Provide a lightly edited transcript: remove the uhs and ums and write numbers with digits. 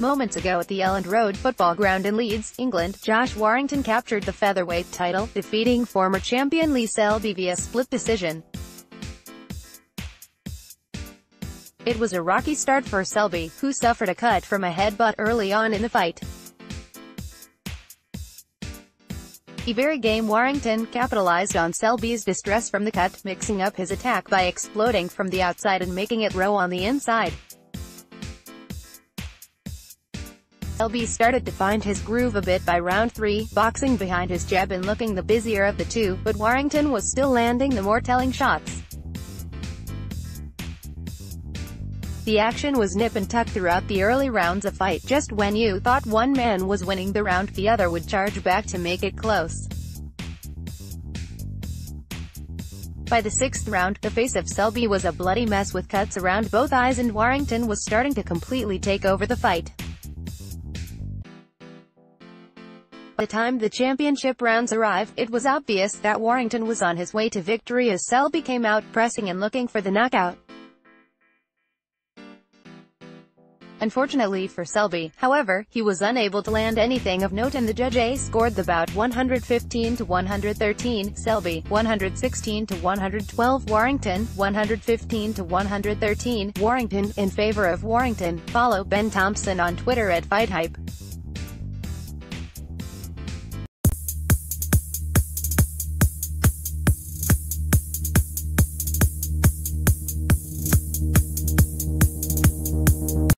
Moments ago at the Elland Road football ground in Leeds, England, Josh Warrington captured the featherweight title, defeating former champion Lee Selby via split decision. It was a rocky start for Selby, who suffered a cut from a headbutt early on in the fight. The very game Warrington capitalized on Selby's distress from the cut, mixing up his attack by exploding from the outside and making it row on the inside. Selby started to find his groove a bit by round 3, boxing behind his jab and looking the busier of the two, but Warrington was still landing the more telling shots. The action was nip and tuck throughout the early rounds of fight. Just when you thought one man was winning the round, the other would charge back to make it close. By the 6th round, the face of Selby was a bloody mess with cuts around both eyes, and Warrington was starting to completely take over the fight. By the time the championship rounds arrived, it was obvious that Warrington was on his way to victory as Selby came out pressing and looking for the knockout. Unfortunately for Selby, however, he was unable to land anything of note and the judges scored the bout 115 to 113, Selby, 116 to 112, Warrington, 115 to 113, Warrington, in favor of Warrington. Follow Ben Thompson on Twitter @FightHype.